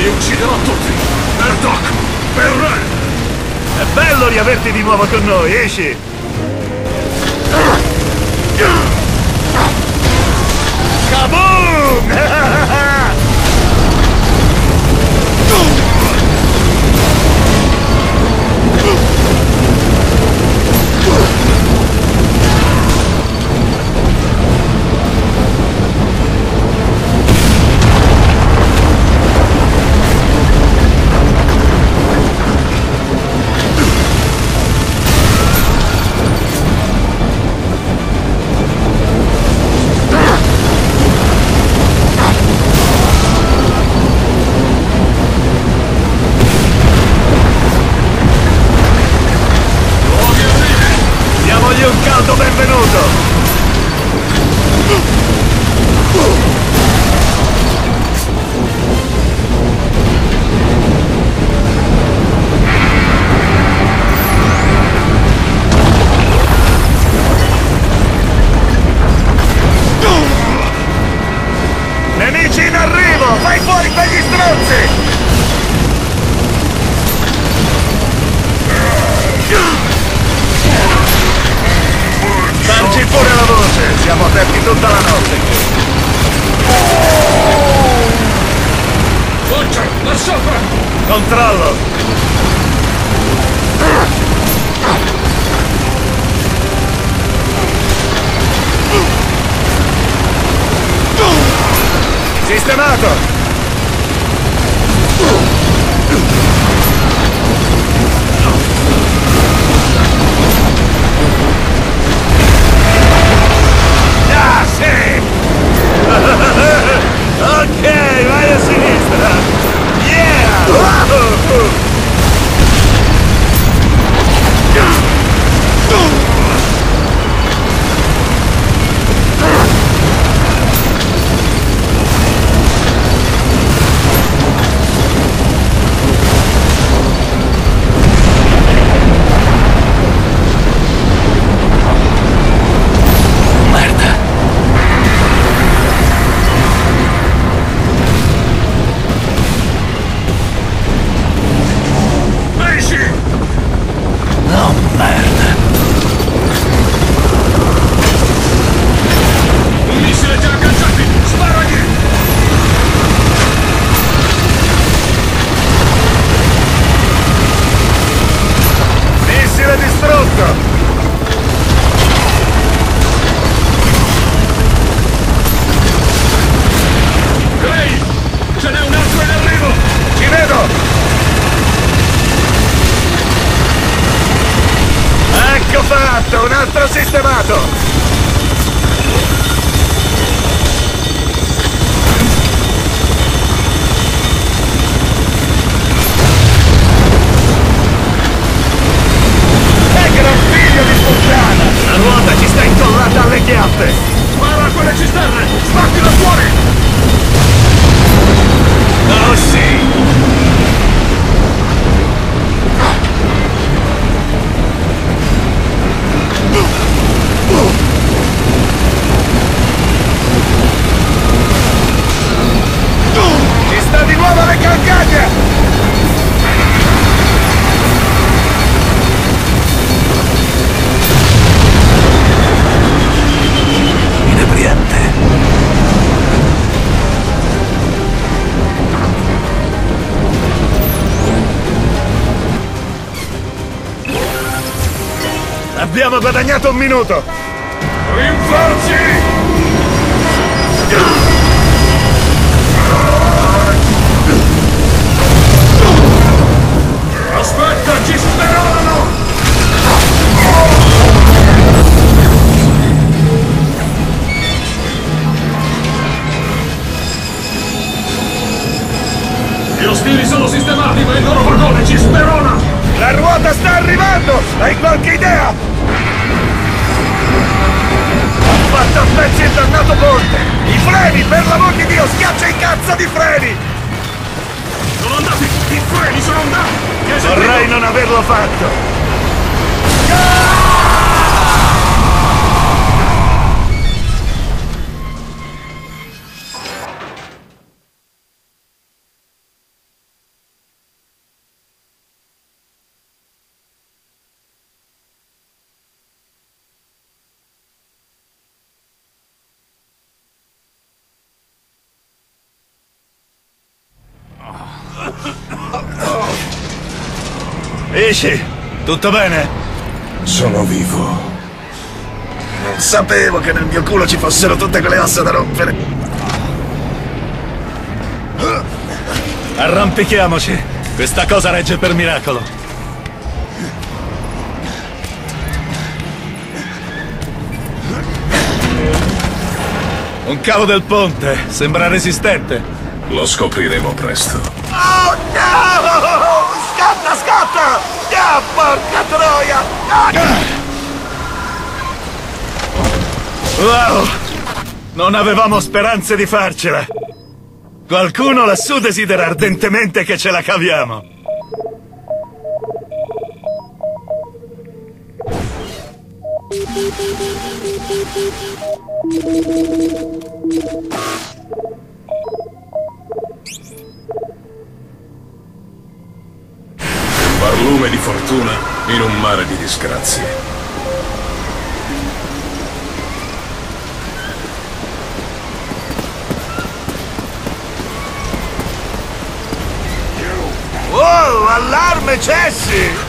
Li ucciderò tutti! Per Doc! Per Ray! È bello riaverti di nuovo con noi, esci! Kaboom! Abbiamo guadagnato un minuto! Rinforzi! Aspetta, ci sperano! Gli ostili sono sistemati, ma il loro vagone ci sperona! La ruota sta arrivando! Hai qualche idea? Fatto a pezzi il dannato ponte! I freni, per l'amor di Dio, schiaccia il cazzo di freni! Sono andati! I freni sono andati! Vorrei non averlo fatto! Fischi, tutto bene? Sono vivo. Non sapevo che nel mio culo ci fossero tutte quelle ossa da rompere. Arrampichiamoci. Questa cosa regge per miracolo. Un cavo del ponte. Sembra resistente. Lo scopriremo presto. Oh no! Scatta, scatta! Ah, porca troia! Ah! Wow! Non avevamo speranze di farcela! Qualcuno lassù desidera ardentemente che ce la caviamo! Barlume di fortuna in un mare di disgrazie. Oh, allarme cessi!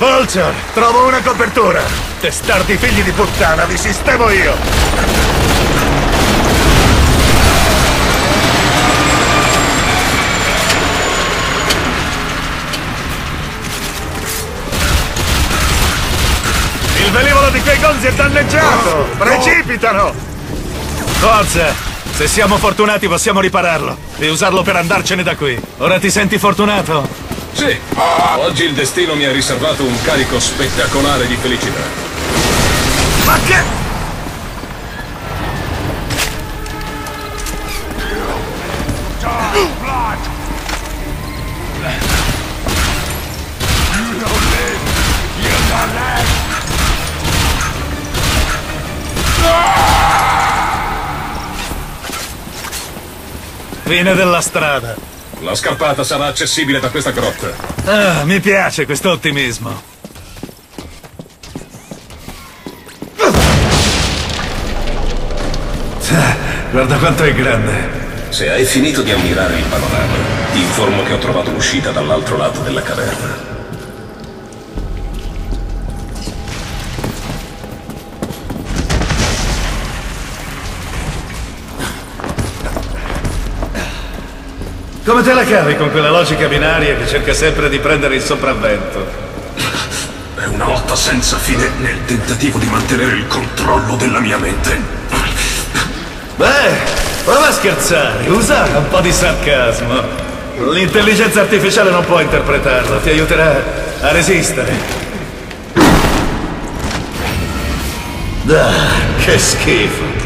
Vulture, trovo una copertura! Testardi figli di puttana, vi sistemo io! Il velivolo di quei gonzi è danneggiato! Oh, precipitano! Forza! Se siamo fortunati possiamo ripararlo e usarlo per andarcene da qui. Ora ti senti fortunato? Sì, oggi il destino mi ha riservato un carico spettacolare di felicità. Ma che... Fine della strada. La scarpata sarà accessibile da questa grotta. Ah, mi piace questo ottimismo. Guarda quanto è grande. Se hai finito di ammirare il panorama, ti informo che ho trovato l'uscita dall'altro lato della caverna. Come te la cavi con quella logica binaria che cerca sempre di prendere il sopravvento? È una lotta senza fine nel tentativo di mantenere il controllo della mia mente. Beh, prova a scherzare, usa un po' di sarcasmo. L'intelligenza artificiale non può interpretarlo, ti aiuterà a resistere. Ah, che schifo.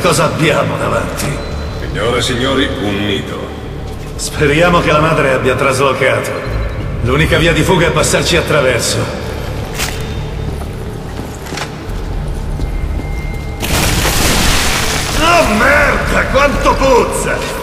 Cosa abbiamo davanti? Signore e signori, un nido. Speriamo che la madre abbia traslocato. L'unica via di fuga è passarci attraverso. Oh merda, quanto puzza!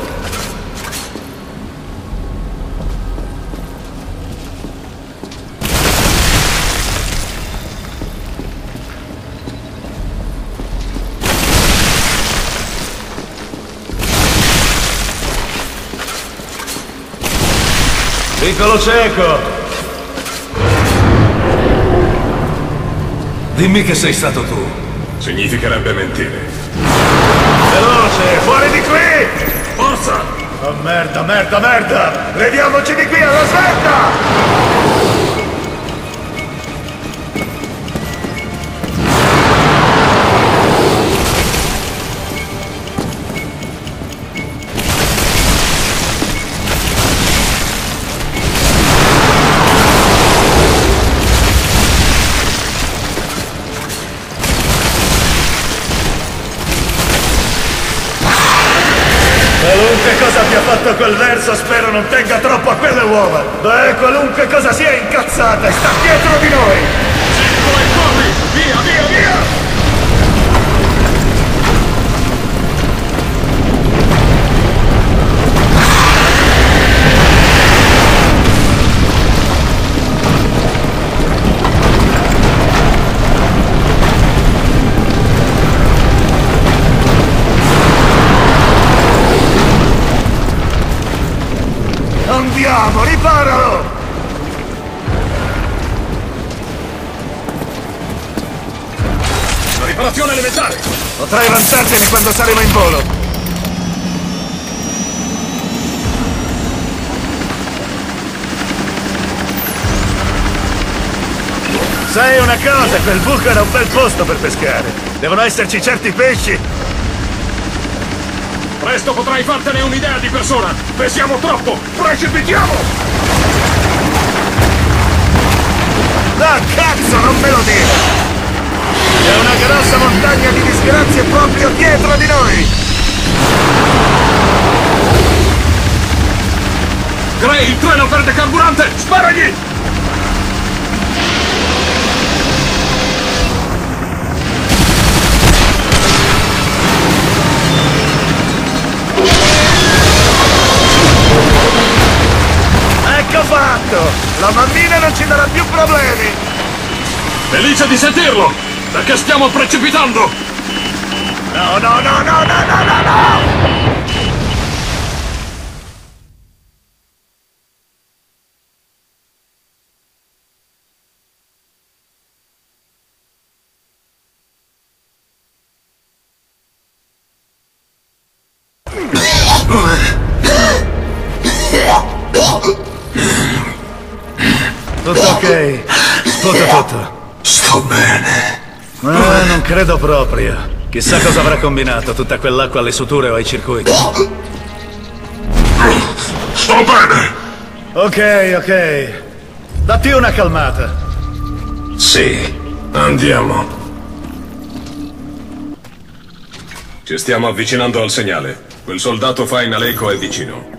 Piccolo cieco! Dimmi che sei stato tu. Significherebbe mentire. Veloce, fuori di qui! Forza! Oh merda, merda, merda! Vediamoci di qui alla svelta! Quel verso spero non tenga troppo a quelle uova. Beh, qualunque cosa sia incazzata, sta dietro di noi. Circola e corri! Via, via, via! Andiamo, riparalo! La riparazione elementare! Potrai vantartene quando saremo in volo! Sai una cosa, quel buco era un bel posto per pescare! Devono esserci certi pesci! Presto potrai fartene un'idea di persona! Pesiamo troppo! Precipitiamo! Ah, cazzo, non me lo dire! C'è una grossa montagna di disgrazie proprio dietro di noi! Gray, il treno perde carburante! Sparagli! La bambina non ci darà più problemi! Felice di sentirlo! Perché stiamo precipitando! No, no, no, no, no, no, no, no! Sto bene. Non credo proprio. Chissà cosa avrà combinato tutta quell'acqua alle suture o ai circuiti. Sto bene. Ok. Datti una calmata. Sì, andiamo. Ci stiamo avvicinando al segnale. Quel soldato fainaleco è vicino.